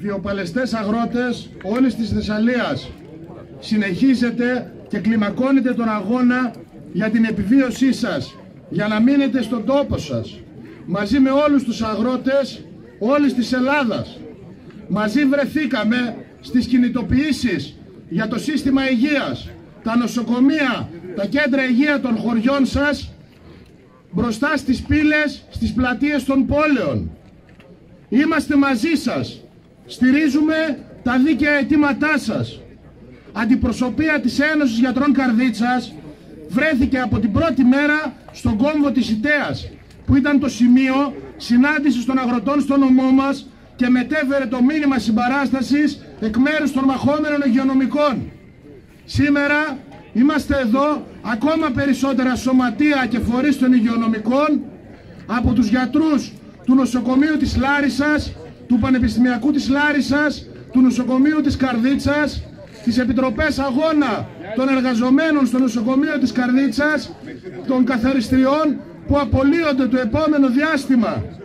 βιοπαλαιστές αγρότες όλης της Θεσσαλίας. Συνεχίζετε και κλιμακώνετε τον αγώνα για την επιβίωσή σας, για να μείνετε στον τόπο σας, μαζί με όλους τους αγρότες όλης της Ελλάδας. Μαζί βρεθήκαμε στις κινητοποιήσεις για το σύστημα υγείας, τα νοσοκομεία, τα κέντρα υγεία των χωριών σας, μπροστά στις πύλες, στις πλατείες των πόλεων. Είμαστε μαζί σας, στηρίζουμε τα δίκαια αιτήματά σας. Αντιπροσωπεία της Ένωσης Γιατρών Καρδίτσας βρέθηκε από την πρώτη μέρα στον κόμβο της ΙΤΕΑΣ, που ήταν το σημείο συνάντησης των αγροτών στον νομό μας και μετέφερε το μήνυμα συμπαράστασης εκ μέρους των μαχόμενων υγειονομικών. Σήμερα είμαστε εδώ ακόμα περισσότερα σωματεία και φορείς των υγειονομικών, από τους γιατρούς του νοσοκομείου της Λάρισας, του Πανεπιστημιακού της Λάρισας, του νοσοκομείου της Καρδίτσας, τις επιτροπές αγώνα των εργαζομένων στο νοσοκομείο της Καρδίτσας, των καθαριστριών που απολύονται το επόμενο διάστημα.